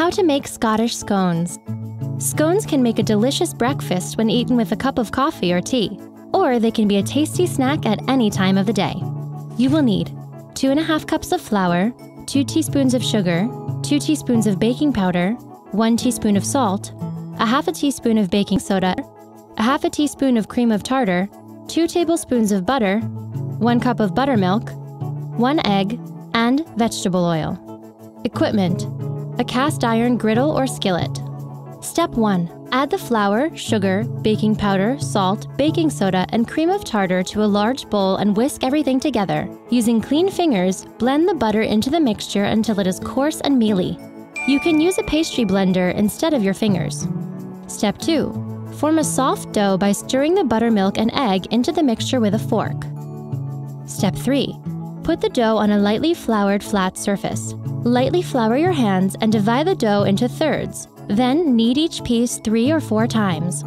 How to make Scottish scones. Scones can make a delicious breakfast when eaten with a cup of coffee or tea, or they can be a tasty snack at any time of the day. You will need 2½ cups of flour, 2 teaspoons of sugar, 2 teaspoons of baking powder, 1 teaspoon of salt, ½ teaspoon of baking soda, ½ teaspoon of cream of tartar, 2 tablespoons of butter, 1 cup of buttermilk, 1 egg, and vegetable oil. Equipment: a cast iron griddle or skillet. Step 1. Add the flour, sugar, baking powder, salt, baking soda, and cream of tartar to a large bowl and whisk everything together. Using clean fingers, blend the butter into the mixture until it is coarse and mealy. You can use a pastry blender instead of your fingers. Step 2. Form a soft dough by stirring the buttermilk and egg into the mixture with a fork. Step 3. Put the dough on a lightly floured flat surface. Lightly flour your hands and divide the dough into thirds. Then knead each piece 3 or 4 times.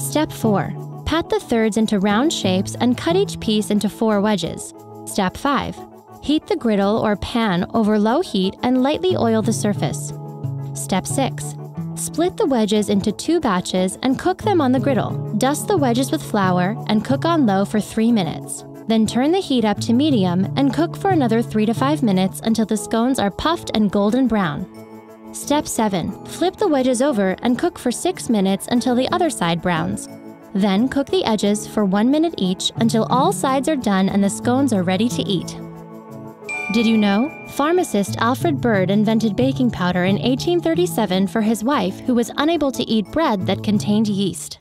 Step 4. Pat the thirds into round shapes and cut each piece into 4 wedges. Step 5. Heat the griddle or pan over low heat and lightly oil the surface. Step 6. Split the wedges into 2 batches and cook them on the griddle. Dust the wedges with flour and cook on low for 3 minutes. Then turn the heat up to medium and cook for another 3 to 5 minutes until the scones are puffed and golden brown. Step 7. Flip the wedges over and cook for 6 minutes until the other side browns. Then cook the edges for 1 minute each until all sides are done and the scones are ready to eat. Did you know? Pharmacist Alfred Bird invented baking powder in 1837 for his wife, who was unable to eat bread that contained yeast.